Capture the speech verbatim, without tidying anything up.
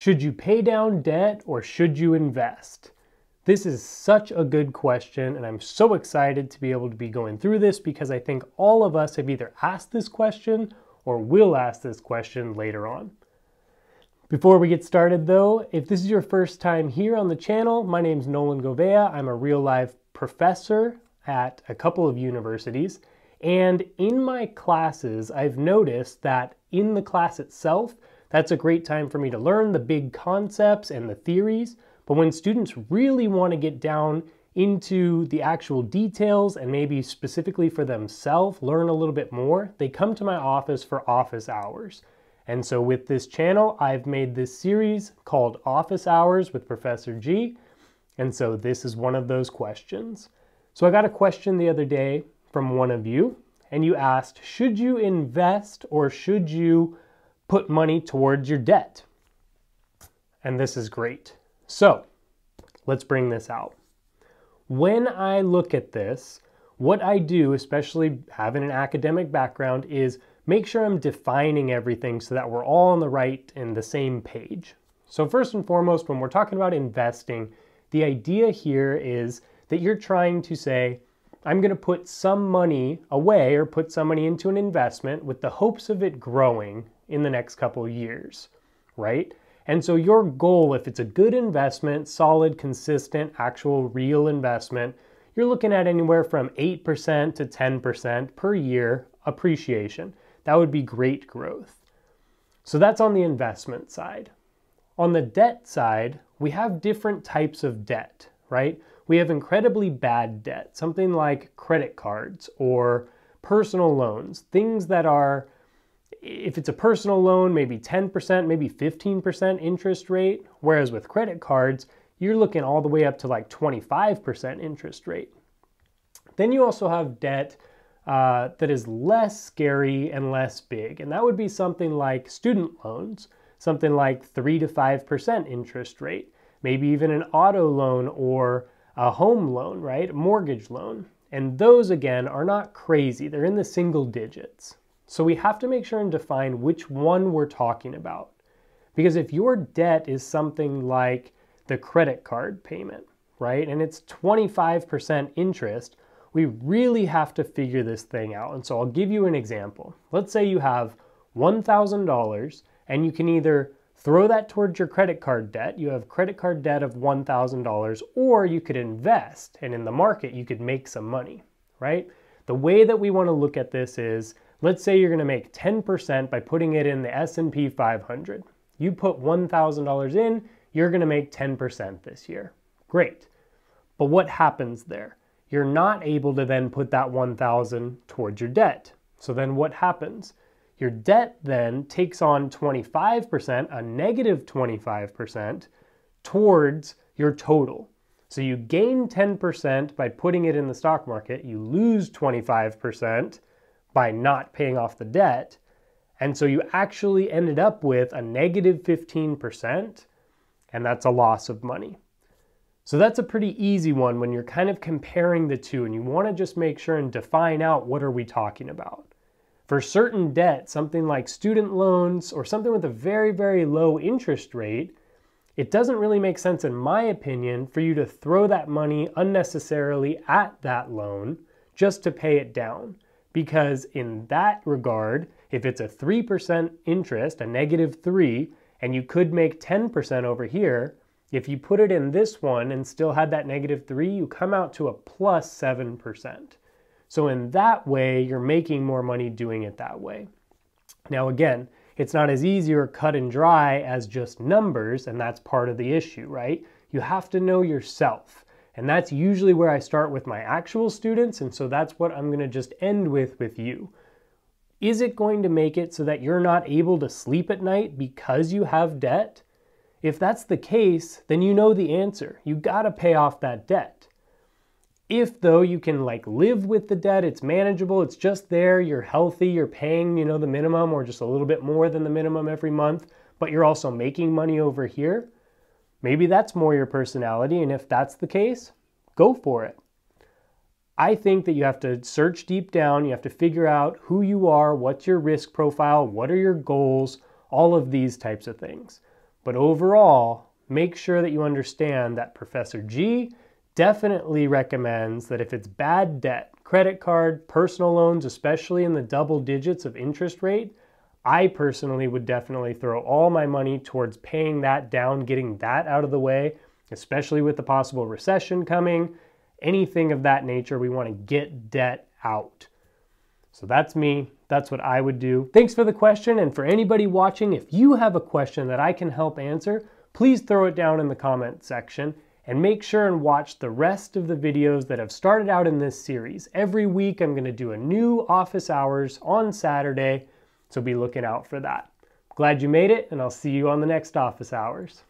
Should you pay down debt or should you invest? This is such a good question, and I'm so excited to be able to be going through this because I think all of us have either asked this question or will ask this question later on. Before we get started though, if this is your first time here on the channel, my name's Nolan Gouveia. I'm a real life professor at a couple of universities, and in my classes, I've noticed that in the class itself, that's a great time for me to learn the big concepts and the theories, but when students really want to get down into the actual details and maybe specifically for themselves learn a little bit more, they come to my office for office hours. And so with this channel, I've made this series called Office Hours with Professor G, and so this is one of those questions. So I got a question the other day from one of you, and you asked, should you invest or should you put money towards your debt? And this is great. So let's bring this out. When I look at this, what I do, especially having an academic background, is make sure I'm defining everything so that we're all on the right and the same page. So first and foremost, when we're talking about investing, the idea here is that you're trying to say, I'm going to put some money away or put some money into an investment with the hopes of it growing in the next couple of years, right? And so your goal, if it's a good investment, solid, consistent, actual real investment, you're looking at anywhere from eight percent to ten percent per year appreciation. That would be great growth. So that's on the investment side. On the debt side, we have different types of debt, right? We have incredibly bad debt, something like credit cards or personal loans, things that are, if it's a personal loan, maybe ten percent, maybe fifteen percent interest rate, whereas with credit cards, you're looking all the way up to like twenty-five percent interest rate. Then you also have debt uh, that is less scary and less big, and that would be something like student loans, something like three to five percent interest rate, maybe even an auto loan or a home loan, right? A mortgage loan. And those again are not crazy. They're in the single digits. So we have to make sure and define which one we're talking about. Because if your debt is something like the credit card payment, right? And it's twenty-five percent interest, we really have to figure this thing out. And so I'll give you an example. Let's say you have one thousand dollars and you can either throw that towards your credit card debt. You have credit card debt of one thousand dollars, or you could invest, and in the market, you could make some money, right? The way that we want to look at this is, let's say you're going to make ten percent by putting it in the S and P five hundred. You put one thousand dollars in, you're going to make ten percent this year. Great. But what happens there? You're not able to then put that one thousand dollars towards your debt. So then what happens? Your debt then takes on twenty-five percent, a negative twenty-five percent, towards your total. So you gain ten percent by putting it in the stock market, you lose twenty-five percent by not paying off the debt, and so you actually ended up with a negative fifteen percent, and that's a loss of money. So that's a pretty easy one when you're kind of comparing the two, and you want to just make sure and define out what are we talking about. For certain debt, something like student loans or something with a very, very low interest rate, it doesn't really make sense, in my opinion, for you to throw that money unnecessarily at that loan just to pay it down. Because in that regard, if it's a three percent interest, a negative three, and you could make ten percent over here, if you put it in this one and still had that negative three, you come out to a plus seven percent. So in that way, you're making more money doing it that way. Now again, it's not as easy or cut and dry as just numbers, and that's part of the issue, right? You have to know yourself. And that's usually where I start with my actual students, and so that's what I'm gonna just end with with you. Is it going to make it so that you're not able to sleep at night because you have debt? If that's the case, then you know the answer. You gotta pay off that debt. If though you can like live with the debt, it's manageable, it's just there, you're healthy, you're paying, you know, the minimum or just a little bit more than the minimum every month, but you're also making money over here, maybe that's more your personality, and if that's the case, go for it. I think that you have to search deep down, you have to figure out who you are, what's your risk profile, what are your goals, all of these types of things. But overall, make sure that you understand that Professor G definitely recommends that if it's bad debt, credit card, personal loans, especially in the double digits of interest rate, I personally would definitely throw all my money towards paying that down, getting that out of the way, especially with the possible recession coming, anything of that nature. We want to get debt out. So that's me. That's what I would do. Thanks for the question. And for anybody watching, if you have a question that I can help answer, please throw it down in the comment section and make sure and watch the rest of the videos that have started out in this series. Every week, I'm going to do a new Office Hours on Saturday, so be looking out for that. Glad you made it, and I'll see you on the next Office Hours.